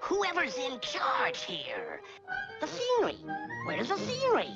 whoever's in charge here. The scenery. Where's the scenery?